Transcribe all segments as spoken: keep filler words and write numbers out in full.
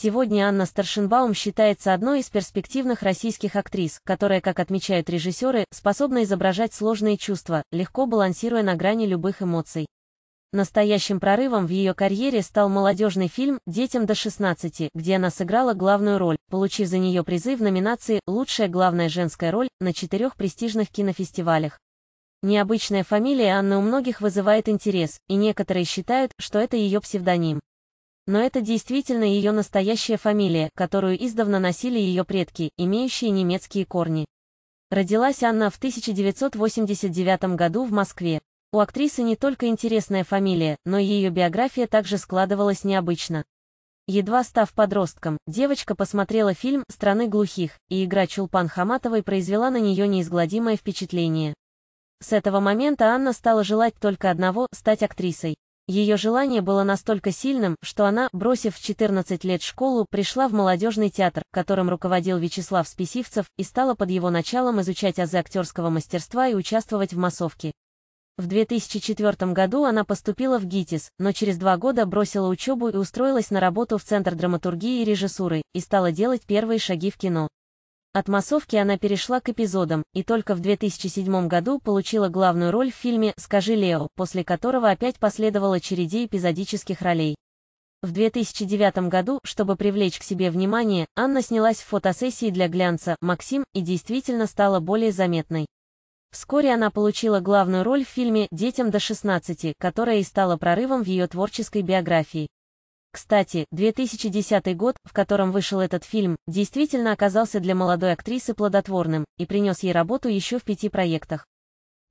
Сегодня Анна Старшенбаум считается одной из перспективных российских актрис, которая, как отмечают режиссеры, способна изображать сложные чувства, легко балансируя на грани любых эмоций. Настоящим прорывом в ее карьере стал молодежный фильм «Детям до шестнадцати», где она сыграла главную роль, получив за нее призы в номинации «Лучшая главная женская роль» на четырех престижных кинофестивалях. Необычная фамилия Анны у многих вызывает интерес, и некоторые считают, что это ее псевдоним. Но это действительно ее настоящая фамилия, которую издавна носили ее предки, имеющие немецкие корни. Родилась Анна в тысяча девятьсот восемьдесят девятом году в Москве. У актрисы не только интересная фамилия, но и ее биография также складывалась необычно. Едва став подростком, девочка посмотрела фильм «Страны глухих», и игра Чулпан Хаматовой произвела на нее неизгладимое впечатление. С этого момента Анна стала желать только одного – стать актрисой. Ее желание было настолько сильным, что она, бросив в четырнадцать лет школу, пришла в молодежный театр, которым руководил Вячеслав Спесивцев, и стала под его началом изучать азы актерского мастерства и участвовать в массовке. В две тысячи четвёртом году она поступила в ГИТИС, но через два года бросила учебу и устроилась на работу в Центр драматургии и режиссуры, и стала делать первые шаги в кино. От массовки она перешла к эпизодам, и только в две тысячи седьмом году получила главную роль в фильме «Скажи, Лео», после которого опять последовала череда эпизодических ролей. В две тысячи девятом году, чтобы привлечь к себе внимание, Анна снялась в фотосессии для глянца «Максим» и действительно стала более заметной. Вскоре она получила главную роль в фильме «Детям до шестнадцати», которая и стала прорывом в ее творческой биографии. Кстати, две тысячи десятый год, в котором вышел этот фильм, действительно оказался для молодой актрисы плодотворным и принес ей работу еще в пяти проектах.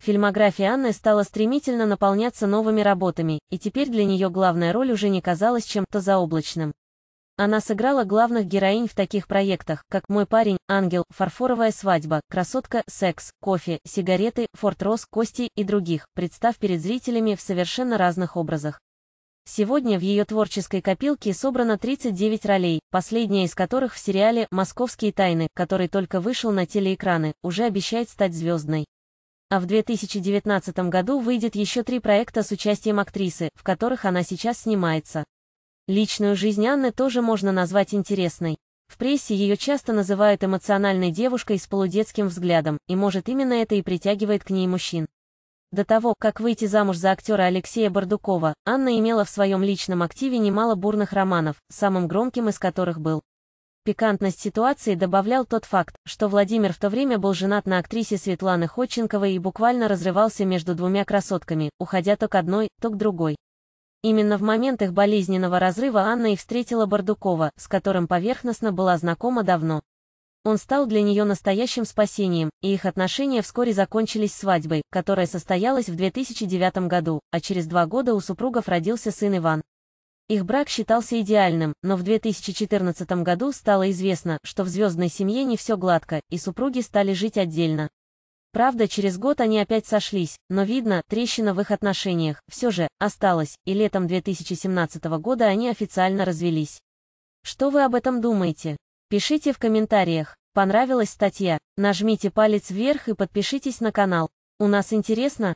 Фильмография Анны стала стремительно наполняться новыми работами, и теперь для нее главная роль уже не казалась чем-то заоблачным. Она сыграла главных героинь в таких проектах, как «Мой парень», «Ангел», «Фарфоровая свадьба», «Красотка», «Секс», «Кофе», «Сигареты», «Форт Росс», «Кости» и других, представ перед зрителями в совершенно разных образах. Сегодня в ее творческой копилке собрано тридцать девять ролей, последняя из которых в сериале «Московские тайны», который только вышел на телеэкраны, уже обещает стать звездной. А в две тысячи девятнадцатом году выйдет еще три проекта с участием актрисы, в которых она сейчас снимается. Личную жизнь Анны тоже можно назвать интересной. В прессе ее часто называют эмоциональной девушкой с полудетским взглядом, и может именно это и притягивает к ней мужчин. До того, как выйти замуж за актера Алексея Бардукова, Анна имела в своем личном активе немало бурных романов, самым громким из которых был. Пикантность ситуации добавлял тот факт, что Владимир в то время был женат на актрисе Светланы Ходченковой и буквально разрывался между двумя красотками, уходя то к одной, то к другой. Именно в момент их болезненного разрыва Анна и встретила Бардукова, с которым поверхностно была знакома давно. Он стал для нее настоящим спасением, и их отношения вскоре закончились свадьбой, которая состоялась в две тысячи девятом году, а через два года у супругов родился сын Иван. Их брак считался идеальным, но в две тысячи четырнадцатом году стало известно, что в звездной семье не все гладко, и супруги стали жить отдельно. Правда, через год они опять сошлись, но видно, трещина в их отношениях все же осталась, и летом две тысячи семнадцатого года они официально развелись. Что вы об этом думаете? Пишите в комментариях. Понравилась статья? Нажмите палец вверх и подпишитесь на канал. У нас интересно?